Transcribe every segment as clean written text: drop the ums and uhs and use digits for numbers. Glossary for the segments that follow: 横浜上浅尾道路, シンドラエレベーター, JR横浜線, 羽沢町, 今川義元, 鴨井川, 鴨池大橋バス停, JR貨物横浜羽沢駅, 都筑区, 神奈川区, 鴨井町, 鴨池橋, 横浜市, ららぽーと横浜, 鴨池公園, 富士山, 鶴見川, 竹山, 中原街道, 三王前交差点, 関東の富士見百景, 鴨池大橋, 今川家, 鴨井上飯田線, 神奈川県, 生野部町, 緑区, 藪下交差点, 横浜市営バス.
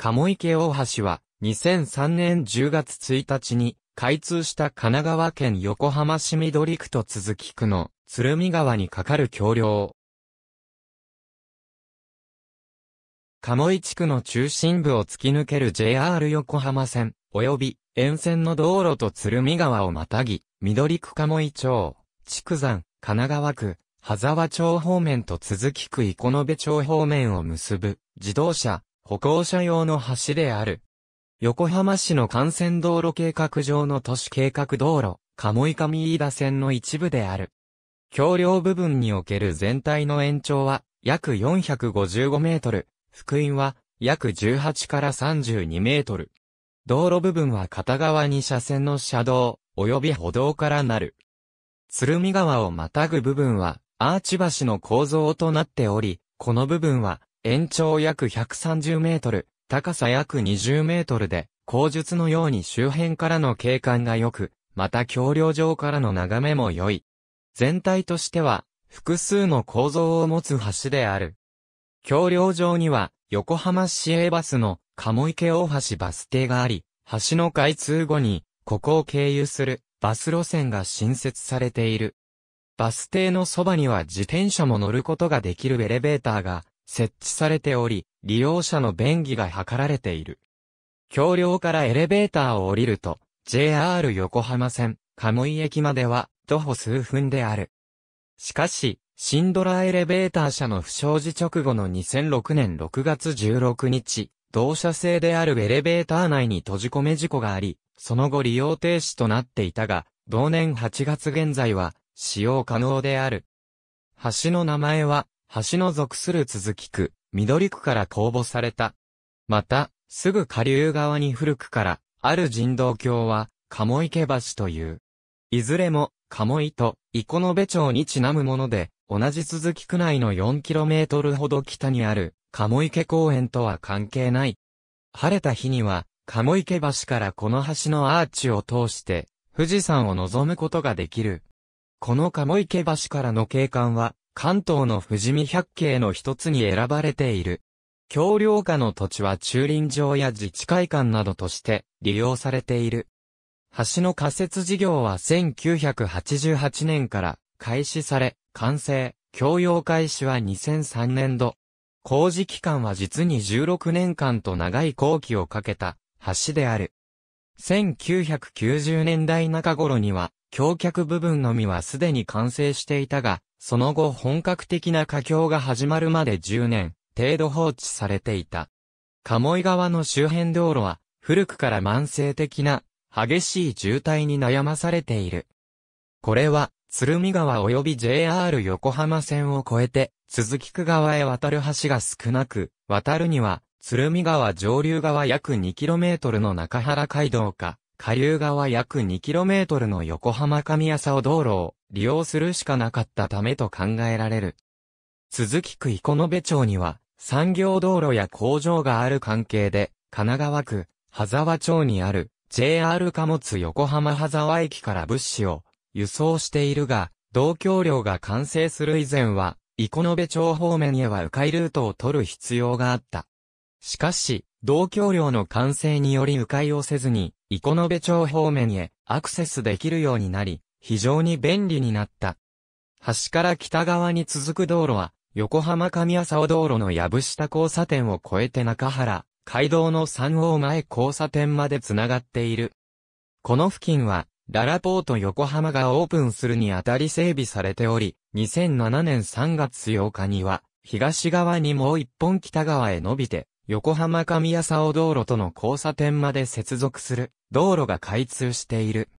鴨池大橋は2003年10月1日に開通した神奈川県横浜市緑区と都筑区の鶴見川に架かる橋梁。鴨井地区の中心部を突き抜ける JR 横浜線及び沿線の道路と鶴見川をまたぎ、緑区鴨井町、竹山、神奈川区、羽沢町方面と都筑区生野部町方面を結ぶ自動車、歩行者用の橋である。横浜市の幹線道路計画上の都市計画道路、鴨井上飯田線の一部である。橋梁部分における全体の延長は約455メートル、幅員は約18から32メートル。道路部分は片側2車線の車道及び歩道からなる。鶴見川をまたぐ部分はアーチ橋の構造となっており、この部分は延長約130メートル。高さ約20メートルで、後述のように周辺からの景観が良く、また橋梁上からの眺めも良い。全体としては、複数の構造を持つ橋である。橋梁上には、横浜市営バスの鴨池大橋バス停があり、橋の開通後に、ここを経由するバス路線が新設されている。バス停のそばには自転車も乗ることができるエレベーターが設置されており、利用者の便宜が図られている。橋梁からエレベーターを降りると、JR 横浜線、鴨井駅までは、徒歩数分である。しかし、シンドラエレベーター社の不祥事直後の2006年6月16日、同社製であるエレベーター内に閉じ込め事故があり、その後利用停止となっていたが、同年8月現在は、使用可能である。橋の名前は、橋の属する都筑区、緑区から公募された。また、すぐ下流側に古くから、ある人道橋は、鴨池橋という。いずれも、鴨井と生野部町にちなむもので、同じ都筑区内の 4km ほど北にある、鴨池公園とは関係ない。晴れた日には、鴨池橋からこの橋のアーチを通して、富士山を望むことができる。この鴨池橋からの景観は、関東の富士見百景の一つに選ばれている。橋梁下の土地は駐輪場や自治会館などとして利用されている。橋の仮設事業は1988年から開始され、完成、供用開始は2003年度。工事期間は実に16年間と長い工期をかけた橋である。1990年代中頃には、橋脚部分のみはすでに完成していたが、その後本格的な架橋が始まるまで10年程度放置されていた。鴨井川の周辺道路は古くから慢性的な激しい渋滞に悩まされている。これは鶴見川及び JR 横浜線を越えて都筑区側へ渡る橋が少なく、渡るには鶴見川上流側約 2km の中原街道か、下流側約 2km の横浜上浅尾道路を利用するしかなかったためと考えられる。都筑区生野部町には産業道路や工場がある関係で、神奈川区羽沢町にある JR 貨物横浜羽沢駅から物資を輸送しているが、同橋梁が完成する以前は、生野部町方面へは迂回ルートを取る必要があった。しかし、同橋梁の完成により迂回をせずに、生野部町方面へアクセスできるようになり、非常に便利になった。橋から北側に続く道路は、横浜上浅尾道路の藪下交差点を越えて中原街道の三王前交差点までつながっている。この付近は、ららぽーと横浜がオープンするにあたり整備されており、2007年3月8日には、東側にもう一本北側へ伸びて、横浜上浅尾道路との交差点まで接続する道路が開通している。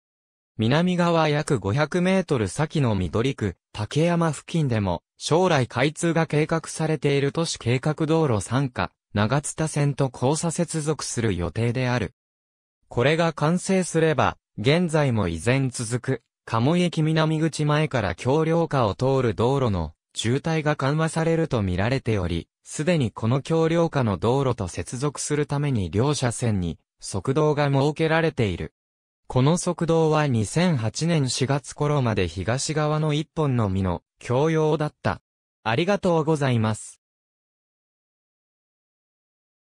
南側約500メートル先の緑区竹山付近でも将来開通が計画されている都市計画道路3課長津田線と交差接続する予定である。これが完成すれば、現在も依然続く鴨井駅南口前から橋梁下を通る道路の渋滞が緩和されると見られており、すでにこの橋梁下の道路と接続するために両車線に側道が設けられている。この側道は2008年4月頃まで東側の一本のみの橋梁だった。ありがとうございます。